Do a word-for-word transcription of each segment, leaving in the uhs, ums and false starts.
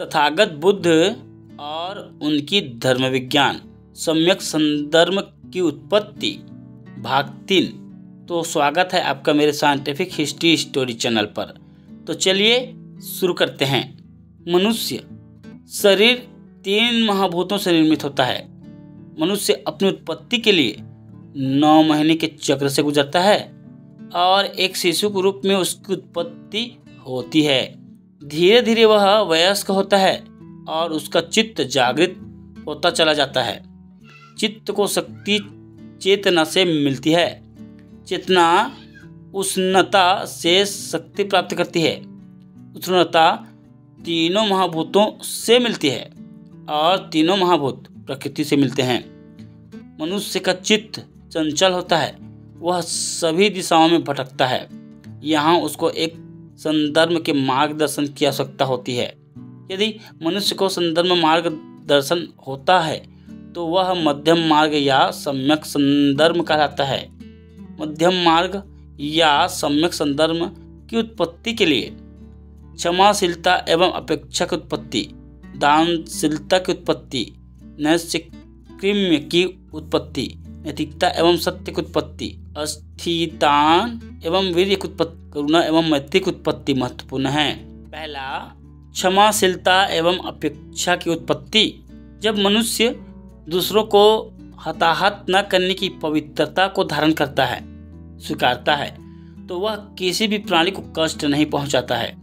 तथागत बुद्ध और उनकी धर्मविज्ञान, सम्यक संदर्भ की उत्पत्ति, भाग तीन। तो स्वागत है आपका मेरे साइंटिफिक हिस्ट्री स्टोरी चैनल पर। तो चलिए शुरू करते हैं। मनुष्य शरीर तीन महाभूतों से निर्मित होता है। मनुष्य अपनी उत्पत्ति के लिए नौ महीने के चक्र से गुजरता है और एक शिशु के रूप में उसकी उत्पत्ति होती है। धीरे धीरे वह वयस्क होता है और उसका चित्त जागृत होता चला जाता है। चित्त को शक्ति चेतना से मिलती है। चेतना उष्णता से शक्ति प्राप्त करती है। उष्णता तीनों महाभूतों से मिलती है और तीनों महाभूत प्रकृति से मिलते हैं। मनुष्य का चित्त चंचल होता है, वह सभी दिशाओं में भटकता है। यहाँ उसको एक संदर्भ के मार्गदर्शन की आवश्यकता होती है। यदि मनुष्य को संदर्भ मार्गदर्शन होता है तो वह मध्यम मार्ग या सम्यक संदर्भ कहलाता है। मध्यम मार्ग या सम्यक संदर्भ की उत्पत्ति के लिए क्षमाशीलता एवं अपेक्षा की उत्पत्ति, दानशीलता की उत्पत्ति, नैतिक्य की उत्पत्ति, नैतिकता एवं सत्य की उत्पत्ति, अस्थितान एवं वीर की उत्पत्ति, करुणा एवं मैत्री की उत्पत्ति महत्वपूर्ण है। पहला, क्षमाशीलता एवं अपेक्षा की उत्पत्ति। जब मनुष्य दूसरों को हताहत न करने की पवित्रता को धारण करता है, स्वीकारता है, तो वह किसी भी प्राणी को कष्ट नहीं पहुंचाता है,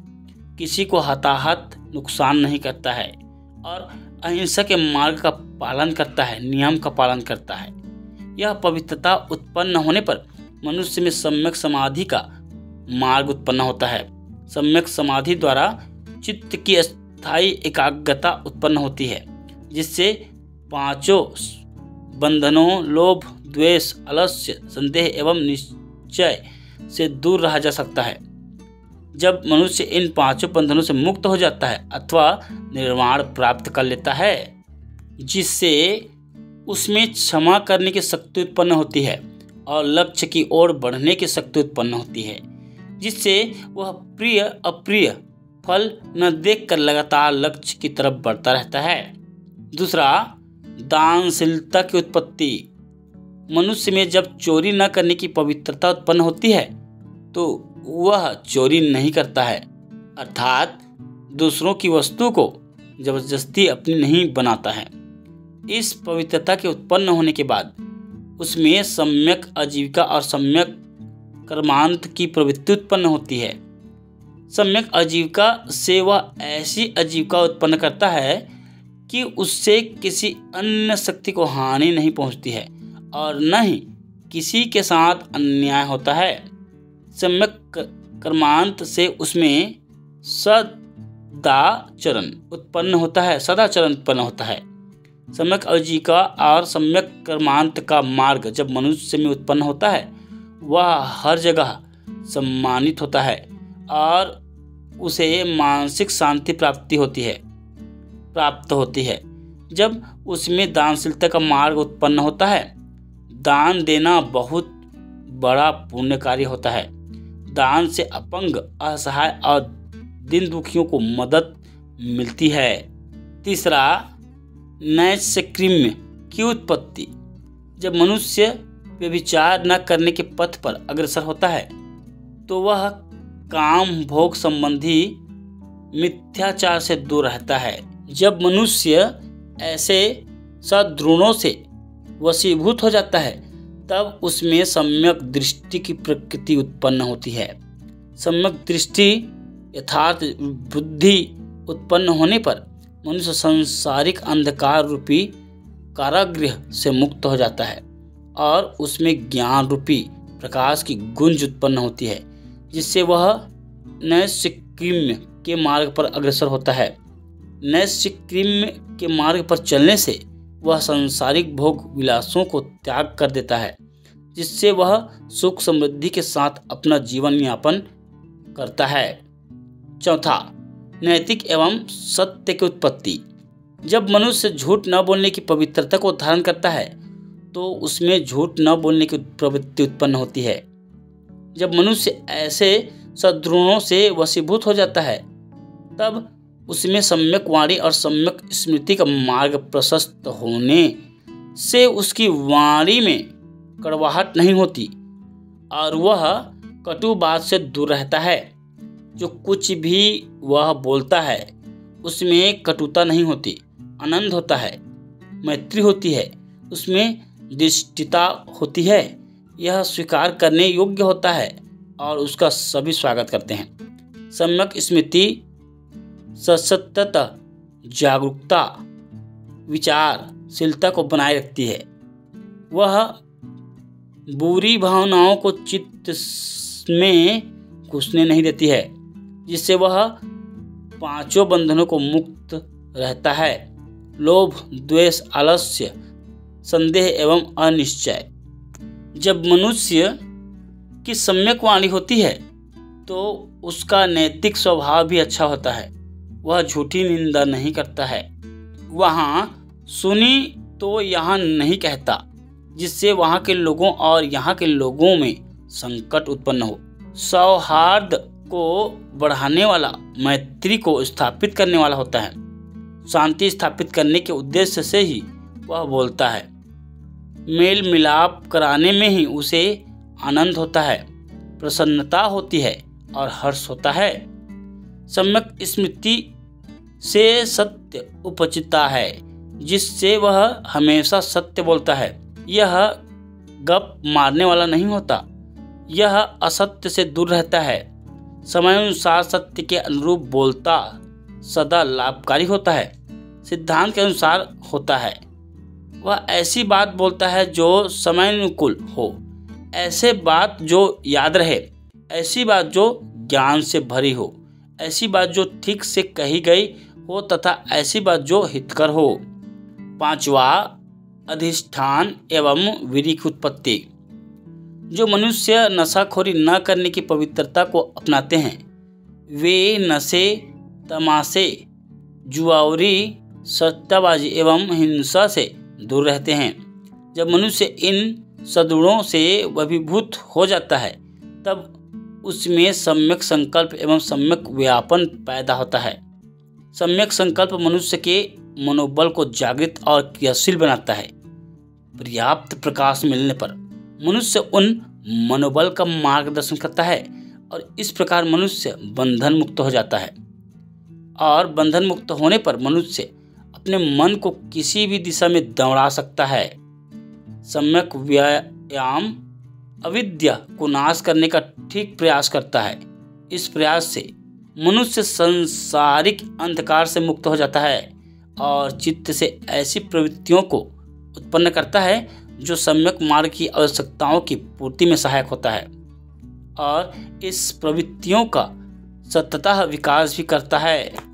किसी को हताहत नुकसान नहीं करता है और अहिंसा के मार्ग का पालन करता है, नियम का पालन करता है। यह पवित्रता उत्पन्न होने पर मनुष्य में सम्यक समाधि का मार्ग उत्पन्न होता है। सम्यक समाधि द्वारा चित्त की स्थायी एकाग्रता उत्पन्न होती है, जिससे पांचों बंधनों लोभ, द्वेष, आलस्य, संदेह एवं निश्चय से दूर रहा जा सकता है। जब मनुष्य इन पांचों बंधनों से मुक्त हो जाता है अथवा निर्वाण प्राप्त कर लेता है, जिससे उसमें क्षमा करने की शक्ति उत्पन्न होती है और लक्ष्य की ओर बढ़ने की शक्ति उत्पन्न होती है, जिससे वह प्रिय अप्रिय फल न देखकर लगातार लक्ष्य की तरफ बढ़ता रहता है। दूसरा, दानशीलता की उत्पत्ति। मनुष्य में जब चोरी न करने की पवित्रता उत्पन्न होती है तो वह चोरी नहीं करता है, अर्थात दूसरों की वस्तु को जबरदस्ती अपनी नहीं बनाता है। इस पवित्रता के उत्पन्न होने के बाद उसमें सम्यक आजीविका और सम्यक कर्मांत की प्रवृत्ति उत्पन्न होती है। सम्यक आजीविका से वह ऐसी आजीविका उत्पन्न करता है कि उससे किसी अन्य शक्ति को हानि नहीं पहुंचती है और न ही किसी के साथ अन्याय होता है। सम्यक कर्मांत से उसमें सदाचरण उत्पन्न होता है सदाचरण उत्पन्न होता है। सम्यक आजीविका और सम्यक कर्मांत का मार्ग जब मनुष्य में उत्पन्न होता है, वह हर जगह सम्मानित होता है और उसे मानसिक शांति प्राप्ति होती है प्राप्त होती है। जब उसमें दानशीलता का मार्ग उत्पन्न होता है, दान देना बहुत बड़ा पुण्य कार्य होता है। दान से अपंग, असहाय और दीन दुखियों को मदद मिलती है। तीसरा, नैतिक्य की उत्पत्ति। जब मनुष्य व्यभिचार न करने के पथ पर अग्रसर होता है तो वह काम भोग संबंधी मिथ्याचार से दूर रहता है। जब मनुष्य ऐसे सद्गुणों से वशीभूत हो जाता है, तब उसमें सम्यक दृष्टि की प्रकृति उत्पन्न होती है। सम्यक दृष्टि, यथार्थ बुद्धि उत्पन्न होने पर मनुष्य सांसारिक अंधकार रूपी कारागृह से मुक्त हो जाता है और उसमें ज्ञान रूपी प्रकाश की गुंज उत्पन्न होती है, जिससे वह नैतिक्य के मार्ग पर अग्रसर होता है। नैतिक्य के मार्ग पर चलने से वह सांसारिक भोग विलासों को त्याग कर देता है, जिससे वह सुख समृद्धि के साथ अपना जीवन यापन करता है। चौथा, नैतिक एवं सत्य की उत्पत्ति। जब मनुष्य झूठ न बोलने की पवित्रता को धारण करता है तो उसमें झूठ न बोलने की प्रवृत्ति उत्पन्न होती है। जब मनुष्य ऐसे सद्गुणों से वशीभूत हो जाता है, तब उसमें सम्यक वाणी और सम्यक स्मृति का मार्ग प्रशस्त होने से उसकी वाणी में कड़वाहट नहीं होती और वह कटु बात से दूर रहता है। जो कुछ भी वह बोलता है उसमें कटुता नहीं होती, आनंद होता है, मैत्री होती है, उसमें दृष्टिता होती है। यह स्वीकार करने योग्य होता है और उसका सभी स्वागत करते हैं। सम्यक स्मृति सशक्तता, जागरूकता, विचारशीलता को बनाए रखती है। वह बुरी भावनाओं को चित्त में घुसने नहीं देती है, जिससे वह पांचों बंधनों को मुक्त रहता है। लोभ, द्वेष, आलस्य, संदेह एवं अनिश्चय। जब मनुष्य की सम्यक वाणी होती है तो उसका नैतिक स्वभाव भी अच्छा होता है। वह झूठी निंदा नहीं करता है, वहाँ सुनी तो यहाँ नहीं कहता, जिससे वहाँ के लोगों और यहाँ के लोगों में संकट उत्पन्न हो। सौहार्द को बढ़ाने वाला, मैत्री को स्थापित करने वाला होता है। शांति स्थापित करने के उद्देश्य से ही वह बोलता है। मेल मिलाप कराने में ही उसे आनंद होता है, प्रसन्नता होती है और हर्ष होता है। सम्यक स्मृति से सत्य उपचिता है, जिससे वह हमेशा सत्य बोलता है। यह गप मारने वाला नहीं होता, यह असत्य से दूर रहता है, समयानुसार सत्य के अनुरूप बोलता, सदा लाभकारी होता है, सिद्धांत के अनुसार होता है। वह ऐसी बात बोलता है जो समयानुकूल हो, ऐसे बात जो याद रहे, ऐसी बात जो ज्ञान से भरी हो, ऐसी बात जो ठीक से कही गई हो तथा ऐसी बात जो हितकर हो। पांचवा, अधिष्ठान एवं विधि की उत्पत्ति। जो मनुष्य नशाखोरी न करने की पवित्रता को अपनाते हैं वे नशे, तमाशे, जुआवरी, सट्टाबाजी एवं हिंसा से दूर रहते हैं। जब मनुष्य इन सदगुणों से अभिभूत हो जाता है तब उसमें सम्यक संकल्प एवं सम्यक व्यापन पैदा होता है। सम्यक संकल्प मनुष्य के मनोबल को जागृत और क्रियाशील बनाता है। पर्याप्त प्रकाश मिलने पर मनुष्य उन मनोबल का मार्गदर्शन करता है और इस प्रकार मनुष्य बंधन मुक्त हो जाता है। और बंधन मुक्त होने पर मनुष्य अपने मन को किसी भी दिशा में दौड़ा सकता है। सम्यक व्यायाम अविद्या को नाश करने का ठीक प्रयास करता है। इस प्रयास से मनुष्य सांसारिक अंधकार से मुक्त हो जाता है और चित्त से ऐसी प्रवृत्तियों को उत्पन्न करता है जो सम्यक मार्ग की आवश्यकताओं की पूर्ति में सहायक होता है और इस प्रवृत्तियों का सततः विकास भी करता है।